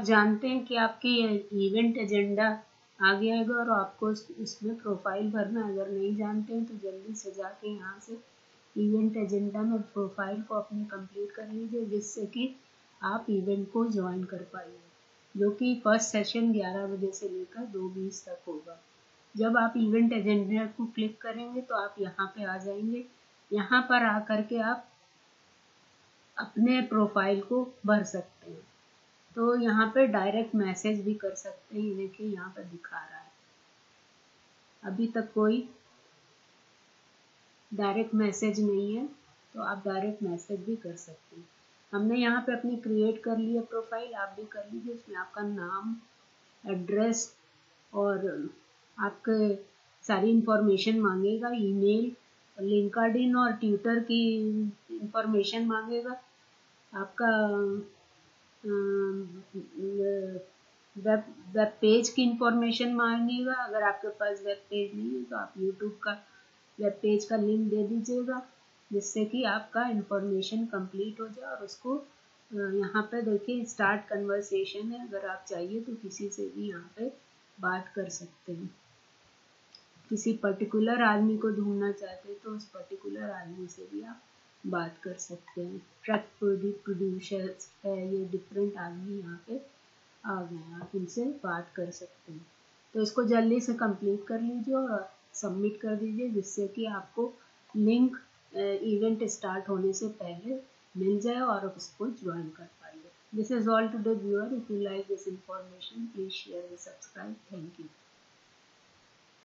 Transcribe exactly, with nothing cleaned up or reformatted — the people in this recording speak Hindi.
आप जानते हैं कि आपकी इवेंट एजेंडा आ गया है और आपको इसमें प्रोफाइल भरना, अगर नहीं जानते हैं तो जल्दी से जाके यहाँ से इवेंट एजेंडा में प्रोफाइल को अपने कंप्लीट कर लीजिए, जिससे कि आप इवेंट को ज्वाइन कर पाइए, जो कि फर्स्ट सेशन ग्यारह बजे से लेकर दो बीस तक होगा। जब आप इवेंट एजेंडा को क्लिक करेंगे तो आप यहाँ पे आ जाएंगे। यहाँ पर आ करके आप अपने प्रोफाइल को भर सकते हैं, तो यहाँ पे डायरेक्ट मैसेज भी कर सकते हैं। देखिए यहाँ पर दिखा रहा है, अभी तक कोई डायरेक्ट मैसेज नहीं है, तो आप डायरेक्ट मैसेज भी कर सकते हैं। हमने यहाँ पे अपनी क्रिएट कर ली है प्रोफाइल, आप भी कर लीजिए। इसमें आपका नाम, एड्रेस और आपके सारी इंफॉर्मेशन मांगेगा, ईमेल, लिंक्डइन और ट्विटर की इंफॉर्मेशन मांगेगा, आपका वेब वेब पेज की इंफॉर्मेशन मांगेगा। अगर आपके पास वेब पेज नहीं है तो आप यूट्यूब का वेब पेज का लिंक दे दीजिएगा, जिससे कि आपका इंफॉर्मेशन कंप्लीट हो जाए। और उसको यहाँ पे देखिए स्टार्ट कन्वर्सेशन है, अगर आप चाहिए तो किसी से भी यहाँ पे बात कर सकते हैं। किसी पर्टिकुलर आदमी को ढूंढना चाहते हैं तो उस पर्टिकुलर आदमी से भी आप बात कर सकते हैं। ट्रक प्रोड्यूसर्स है, ये डिफरेंट आदमी यहाँ पे आ गए हैं, आप इनसे बात कर सकते हैं। तो इसको जल्दी से कंप्लीट कर लीजिए और सबमिट कर दीजिए, जिससे कि आपको लिंक इवेंट स्टार्ट होने से पहले मिल जाए और आप उसको ज्वाइन कर पाइए। This is all today viewer. If you like this information please share and subscribe. Thank you.